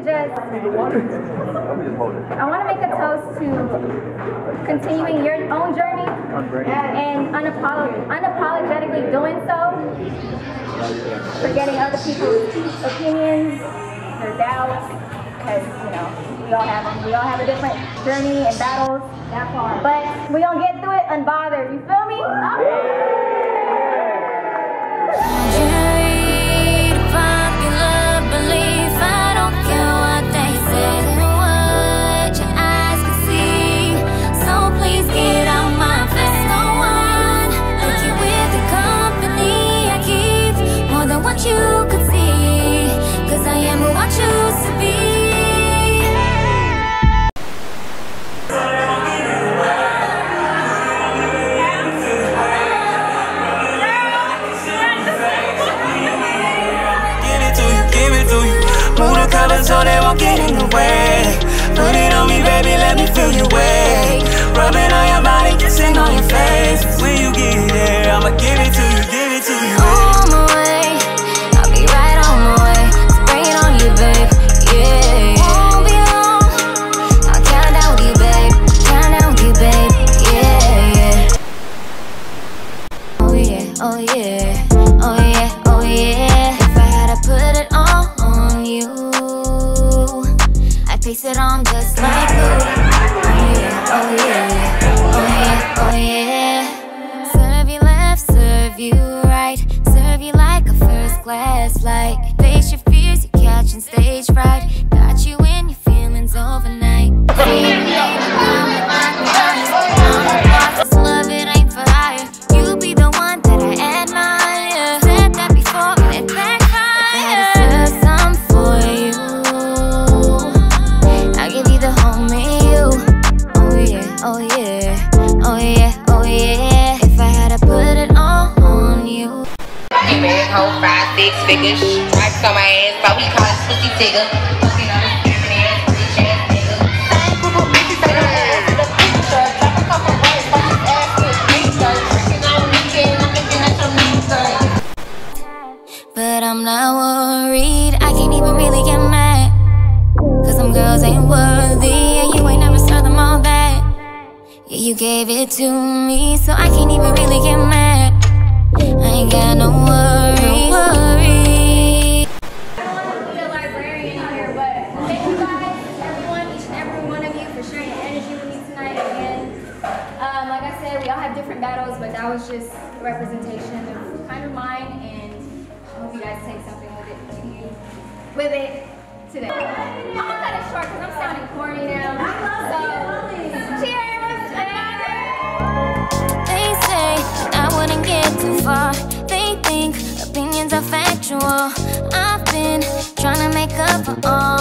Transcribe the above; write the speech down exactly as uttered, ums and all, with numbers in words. just, I want to make a toast to continuing your own journey and unapolog- unapologetically doing so, forgetting other people's opinions, their doubts, because, you know, we all have them. We all have a different journey and battles, that far. But we gonna get through it unbothered, you feel me? Okay. So they won't get in the way. Put it on me, baby, let me feel your way. Rubbing on your body, kissing on your face. When you get there, I'ma give it to you, give it to you. On my way, I'll be right on my way. Spray it on you, babe, yeah. Won't be long, I'll count down with you, babe. Count down with you, babe, yeah, yeah. Oh yeah, oh yeah, oh yeah, oh yeah. If I had to put it all on you, face it on just like you. Oh yeah, oh yeah, oh yeah, oh yeah. Serve you left, serve you right. Serve you like a first class flight. Face your fears, you catching stage fright. Got you in your feelings overnight. Love it ain't for hire. You be the one that I admire. Said that before, and that higher. If I had to serve some for you, oh yeah, oh yeah, oh yeah. If I had to put it all on you. Hey man, whole five, six figures. Stripes on my ass, but we call it pussy tigger. Pussy on his feminine ass, bitch ass nigga. Same group of bitches that her ass in the picture. Drop a couple words, but his ass is picture. Tricking on me, kid, I'm looking at your nigga. But I'm not worried, I can't even really get mad. Cause some girls ain't worthy, and you ain't never served them all that. You gave it to me, so I can't even really get mad. I ain't got no worries. No worries. I don't want to be a librarian here, but thank you guys, everyone, each and every one of you, for sharing your energy with me tonight. Again, um, like I said, we all have different battles, but that was just a representation of kind of mine, and I hope you guys take something with it to you, with it today. I'm gonna cut it short because I'm sounding corny now. I love so, cheers. They say I wouldn't get too far. They think opinions are factual. I've been trying to make up for all.